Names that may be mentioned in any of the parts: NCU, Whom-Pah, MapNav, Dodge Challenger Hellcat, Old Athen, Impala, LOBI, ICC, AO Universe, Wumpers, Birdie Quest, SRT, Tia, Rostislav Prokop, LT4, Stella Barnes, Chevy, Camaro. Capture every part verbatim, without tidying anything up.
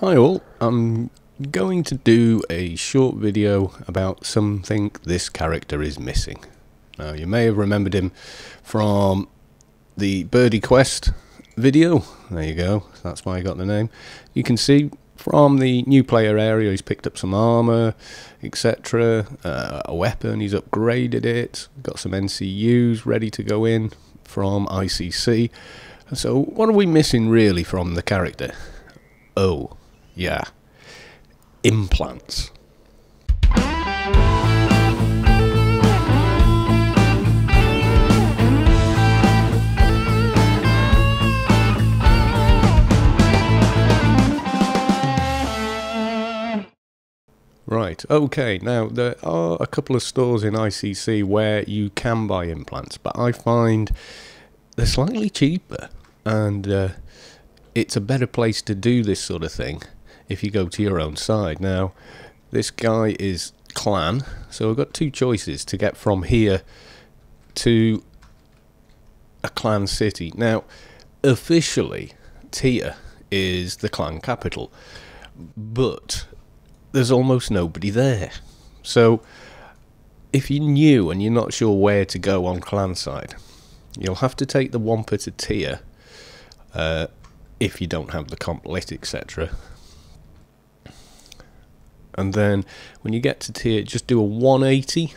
Hi all, I'm going to do a short video about something this character is missing. Now you may have remembered him from the Birdie Quest video, there you go, that's why I got the name. You can see from the new player area he's picked up some armour, etc, uh, a weapon, he's upgraded it, got some N C Us ready to go in from I C C. So what are we missing really from the character? Oh. Yeah. Implants. Right, okay, now there are a couple of stores in I C C where you can buy implants, but I find they're slightly cheaper, and uh, it's a better place to do this sort of thing if you go to your own side. Now this guy is clan, so I've got two choices to get from here to a clan city. Now officially Tia is the clan capital, but there's almost nobody there, so if you're new and you're not sure where to go on clan side, you'll have to take the Whom-Pah to Tia uh, if you don't have the comp lit, etc. And then when you get to Tia, just do a one eighty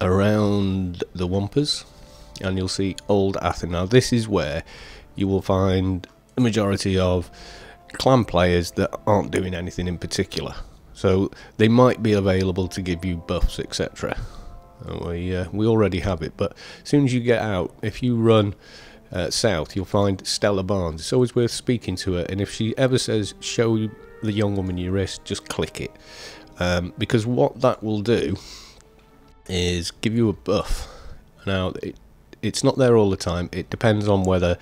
around the Wumpers and you'll see Old Athen. Now this is where you will find the majority of clan players that aren't doing anything in particular, so they might be available to give you buffs, etc. We, uh, we already have it, but as soon as you get out, if you run uh, south, you'll find Stella Barnes. It's always worth speaking to her, and if she ever says show you the young woman you risk, just click it, um, because what that will do is give you a buff. Now it, it's not there all the time, it depends on whether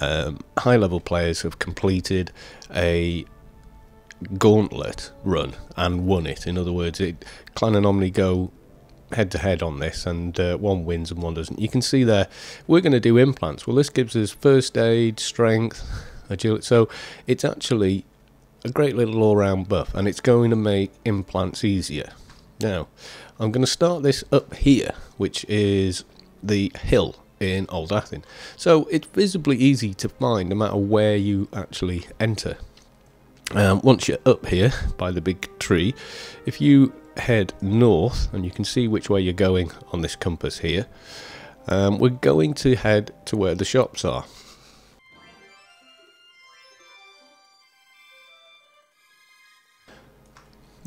um, high level players have completed a gauntlet run and won it. In other words, it, clan and Omni go head to head on this, and uh, one wins and one doesn't. You can see there we're going to do implants. Well, this gives us first aid, strength, agility, so it's actually a great little all-round buff, and it's going to make implants easier. Now I'm going to start this up here, which is the hill in Old Athen, so it's visibly easy to find no matter where you actually enter. Um, once you're up here by the big tree, if you head north, and you can see which way you're going on this compass here, um, we're going to head to where the shops are.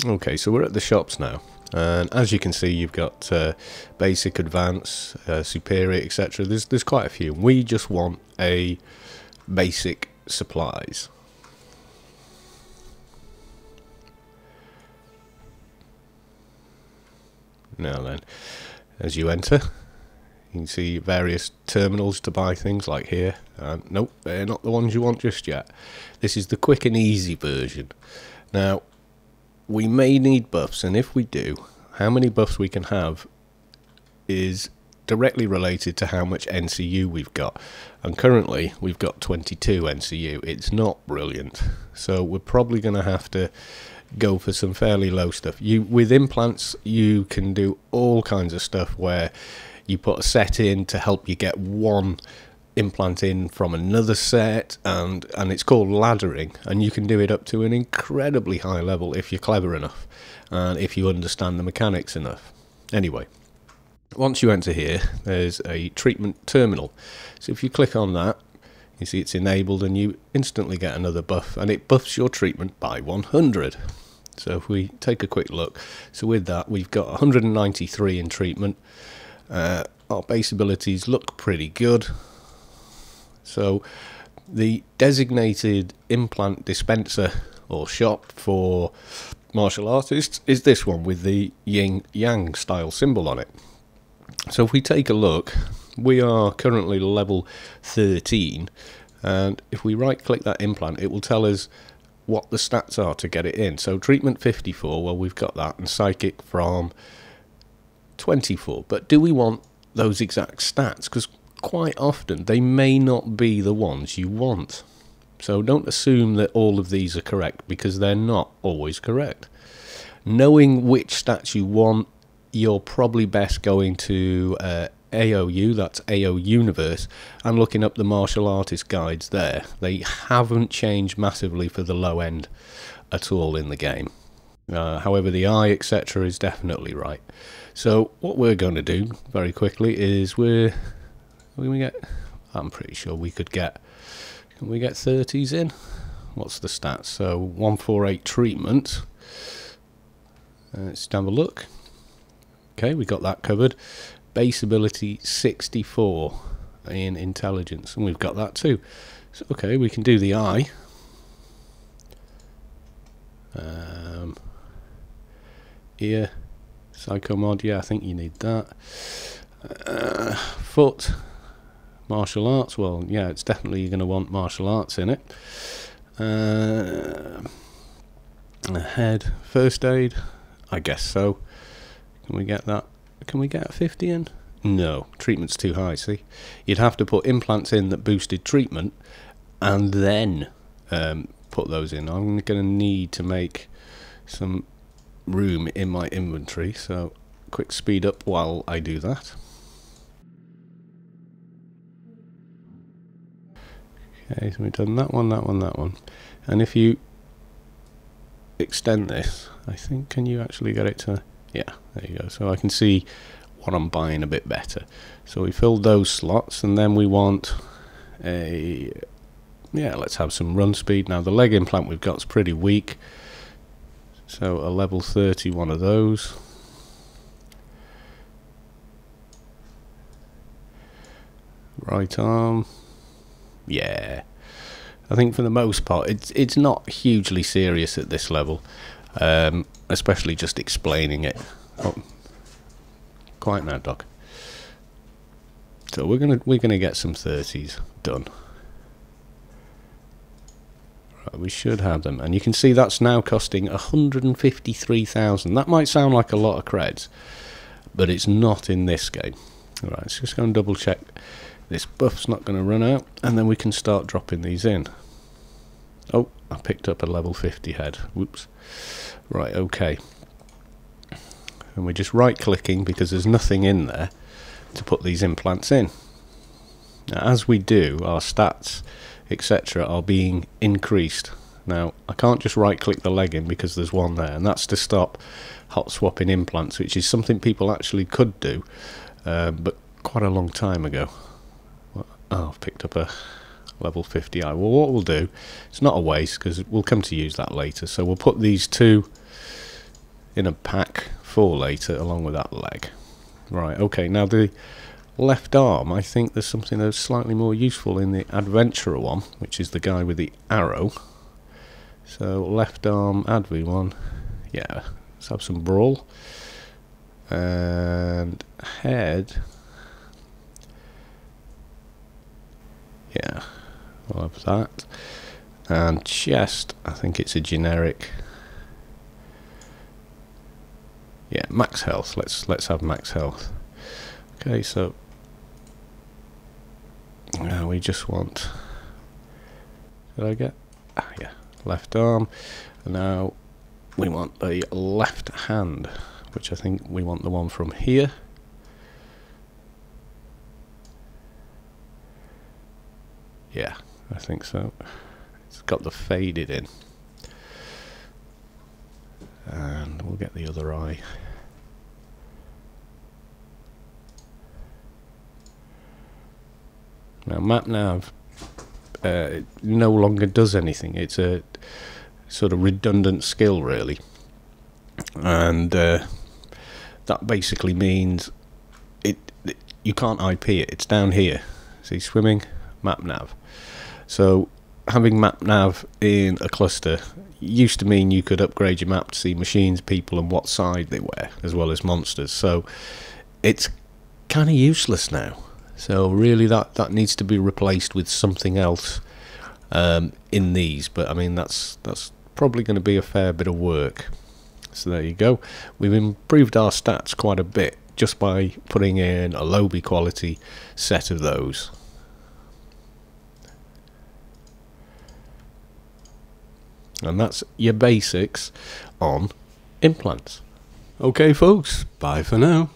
Okay, so we're at the shops now, and as you can see you've got uh, basic, advanced, uh, superior, etc. There's, there's quite a few. We just want a basic supplies. Now then, as you enter, you can see various terminals to buy things like here. Uh, nope, they're not the ones you want just yet. This is the quick and easy version. Now we may need buffs, and if we do, how many buffs we can have is directly related to how much N C U we've got, and currently we've got twenty-two N C U. It's not brilliant, so we're probably going to have to go for some fairly low stuff. You, with implants you can do all kinds of stuff where you put a set in to help you get one implant in from another set, and and it's called laddering, and you can do it up to an incredibly high level if you're clever enough and if you understand the mechanics enough. Anyway, once you enter here, there's a treatment terminal, so if you click on that, you see it's enabled and you instantly get another buff, and it buffs your treatment by one hundred. So if we take a quick look, so with that we've got one hundred ninety-three in treatment. Uh, our base abilities look pretty good. So the designated implant dispenser or shop for martial artists is this one with the yin yang style symbol on it. So if we take a look, we are currently level thirteen, and if we right click that implant it will tell us what the stats are to get it in. So treatment fifty-four, well we've got that, and psychic from twenty-four, but do we want those exact stats? Because quite often they may not be the ones you want. So don't assume that all of these are correct, because they're not always correct. Knowing which stats you want, you're probably best going to uh, A O U, that's A O Universe, and looking up the martial artist guides there. They haven't changed massively for the low end at all in the game. Uh, however, the eye, et cetera is definitely right. So what we're going to do very quickly is we're... Can we get... I'm pretty sure we could get... Can we get thirties in? What's the stats? So one forty-eight treatment. Uh, let's have a look. Okay, we got that covered. Base ability sixty-four in intelligence, and we've got that too. So okay, we can do the eye. Um, ear, psycho mod. Yeah, I think you need that. Uh, foot, martial arts. Well, yeah, it's definitely you're going to want martial arts in it. Uh, head, first aid. I guess so. Can we get that? Can we get a fifty in? No, treatment's too high, see? You'd have to put implants in that boosted treatment, and then um, put those in. I'm going to need to make some room in my inventory, so quick speed up while I do that. Okay, so we've done that one, that one, that one. And if you extend this, I think, can you actually get it to... Yeah, there you go. So I can see what I'm buying a bit better. So we filled those slots, and then we want a... Yeah, let's have some run speed. Now, the leg implant we've got is pretty weak. So a level thirty, one of those. Right arm. Yeah. I think for the most part, it's, it's not hugely serious at this level. Um, especially just explaining it. Oh, quiet now, Doc. So we're gonna we're gonna get some thirties done. Right, we should have them, and you can see that's now costing one hundred fifty-three thousand. That might sound like a lot of creds, but it's not in this game. All right, let's just go and double check this buff's not going to run out, and then we can start dropping these in. Oh, I picked up a level fifty head. Whoops. Right, okay. And we're just right-clicking because there's nothing in there to put these implants in. Now, as we do, our stats, et cetera are being increased. Now, I can't just right-click the leg in because there's one there, and that's to stop hot-swapping implants, which is something people actually could do, uh, but quite a long time ago. Well, oh, I've picked up a... level fifty eye. Well, what we'll do, it's not a waste because we'll come to use that later, so we'll put these two in a pack for later along with that leg. Right, okay, now the left arm, I think there's something that's slightly more useful in the adventurer one, which is the guy with the arrow. So left arm advi one, yeah, let's have some brawl. And head, yeah, we'll have that. And chest, I think it's a generic. Yeah, max health. Let's let's have max health. Okay, so now we just want. Did I get? Ah, yeah, left arm. And now we want a left hand, which I think we want the one from here. Yeah, I think so. It's got the faded in. And we'll get the other eye. Now, MapNav uh, no longer does anything. It's a sort of redundant skill, really. And uh, that basically means it, it you can't I P it. It's down here. See, swimming, MapNav. So having MapNav in a cluster used to mean you could upgrade your map to see machines, people and what side they were, as well as monsters. So it's kind of useless now. So really that, that needs to be replaced with something else um, in these. But I mean, that's, that's probably going to be a fair bit of work. So there you go. We've improved our stats quite a bit just by putting in a L O B I quality set of those. And that's your basics on implants. Okay folks, bye for now.